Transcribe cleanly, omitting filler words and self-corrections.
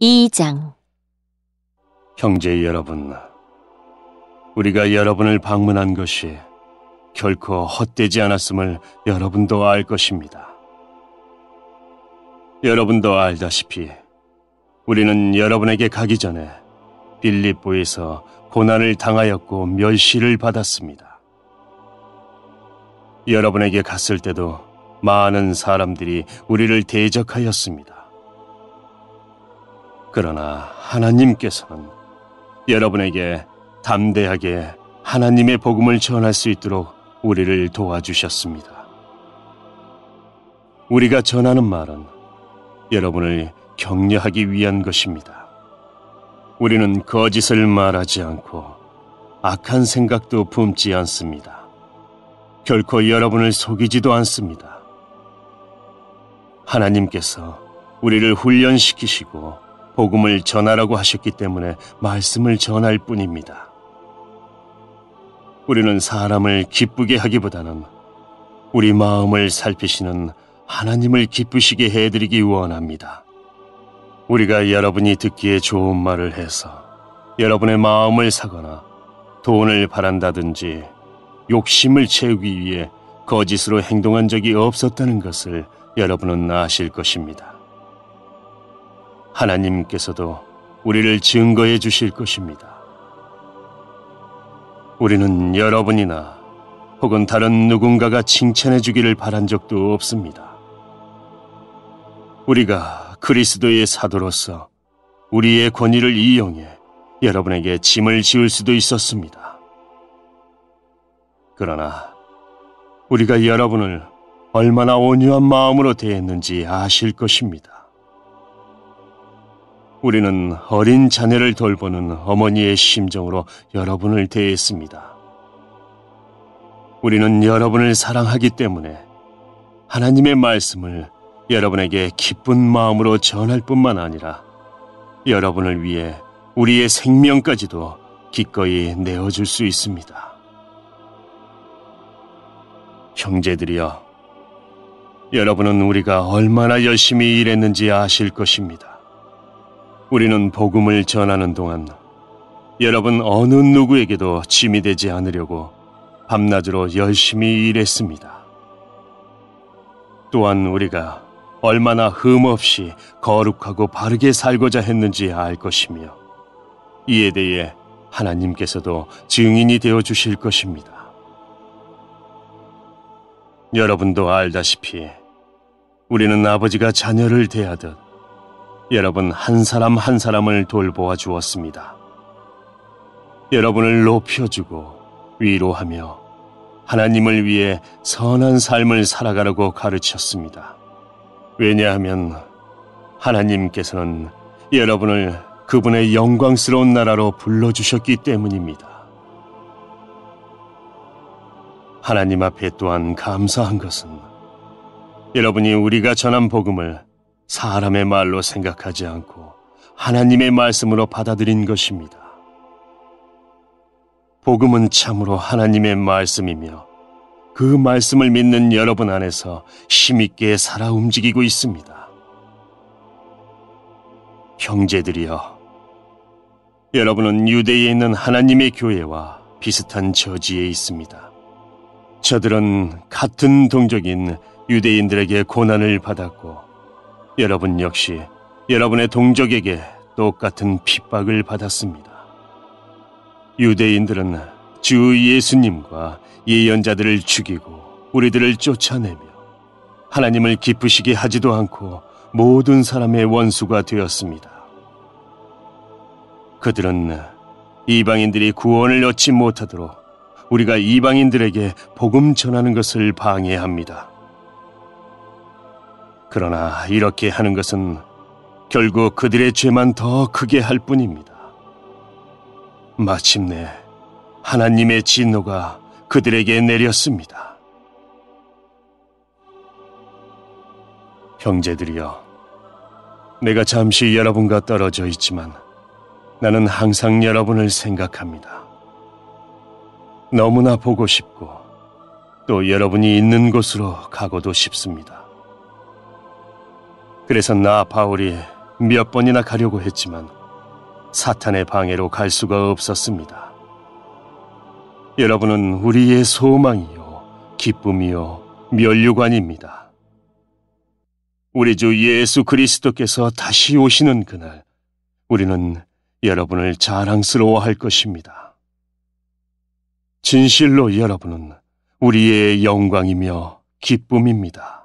2장 형제 여러분, 우리가 여러분을 방문한 것이 결코 헛되지 않았음을 여러분도 알 것입니다. 여러분도 알다시피 우리는 여러분에게 가기 전에 빌립보에서 고난을 당하였고 멸시를 받았습니다. 여러분에게 갔을 때도 많은 사람들이 우리를 대적하였습니다. 그러나 하나님께서는 여러분에게 담대하게 하나님의 복음을 전할 수 있도록 우리를 도와주셨습니다. 우리가 전하는 말은 여러분을 격려하기 위한 것입니다. 우리는 거짓을 말하지 않고 악한 생각도 품지 않습니다. 결코 여러분을 속이지도 않습니다. 하나님께서 우리를 훈련시키시고 복음을 전하라고 하셨기 때문에 말씀을 전할 뿐입니다. 우리는 사람을 기쁘게 하기보다는 우리 마음을 살피시는 하나님을 기쁘시게 해드리기 원합니다. 우리가 여러분이 듣기에 좋은 말을 해서 여러분의 마음을 사거나 돈을 바란다든지 욕심을 채우기 위해 거짓으로 행동한 적이 없었다는 것을 여러분은 아실 것입니다. 하나님께서도 우리를 증거해 주실 것입니다. 우리는 여러분이나 혹은 다른 누군가가 칭찬해 주기를 바란 적도 없습니다. 우리가 그리스도의 사도로서 우리의 권위를 이용해 여러분에게 짐을 지을 수도 있었습니다. 그러나 우리가 여러분을 얼마나 온유한 마음으로 대했는지 아실 것입니다. 우리는 어린 자녀를 돌보는 어머니의 심정으로 여러분을 대했습니다. 우리는 여러분을 사랑하기 때문에 하나님의 말씀을 여러분에게 기쁜 마음으로 전할 뿐만 아니라 여러분을 위해 우리의 생명까지도 기꺼이 내어줄 수 있습니다. 형제들이여, 여러분은 우리가 얼마나 열심히 일했는지 아실 것입니다. 우리는 복음을 전하는 동안 여러분 어느 누구에게도 짐이 되지 않으려고 밤낮으로 열심히 일했습니다. 또한 우리가 얼마나 흠없이 거룩하고 바르게 살고자 했는지 알 것이며, 이에 대해 하나님께서도 증인이 되어 주실 것입니다. 여러분도 알다시피 우리는 아버지가 자녀를 대하듯 여러분 한 사람 한 사람을 돌보아 주었습니다. 여러분을 높여주고 위로하며 하나님을 위해 선한 삶을 살아가라고 가르쳤습니다. 왜냐하면 하나님께서는 여러분을 그분의 영광스러운 나라로 불러주셨기 때문입니다. 하나님 앞에 또한 감사한 것은 여러분이 우리가 전한 복음을 사람의 말로 생각하지 않고 하나님의 말씀으로 받아들인 것입니다. 복음은 참으로 하나님의 말씀이며 그 말씀을 믿는 여러분 안에서 힘있게 살아 움직이고 있습니다. 형제들이여, 여러분은 유대에 있는 하나님의 교회와 비슷한 저지에 있습니다. 저들은 같은 동족인 유대인들에게 고난을 받았고 여러분 역시 여러분의 동족에게 똑같은 핍박을 받았습니다. 유대인들은 주 예수님과 예언자들을 죽이고 우리들을 쫓아내며 하나님을 기쁘시게 하지도 않고 모든 사람의 원수가 되었습니다. 그들은 이방인들이 구원을 얻지 못하도록 우리가 이방인들에게 복음 전하는 것을 방해합니다. 그러나 이렇게 하는 것은 결국 그들의 죄만 더 크게 할 뿐입니다. 마침내 하나님의 진노가 그들에게 내렸습니다. 형제들이여, 내가 잠시 여러분과 떨어져 있지만 나는 항상 여러분을 생각합니다. 너무나 보고 싶고 또 여러분이 있는 곳으로 가고도 싶습니다. 그래서 나 바울이 몇 번이나 가려고 했지만 사탄의 방해로 갈 수가 없었습니다. 여러분은 우리의 소망이요, 기쁨이요, 면류관입니다. 우리 주 예수 그리스도께서 다시 오시는 그날 우리는 여러분을 자랑스러워할 것입니다. 진실로 여러분은 우리의 영광이며 기쁨입니다.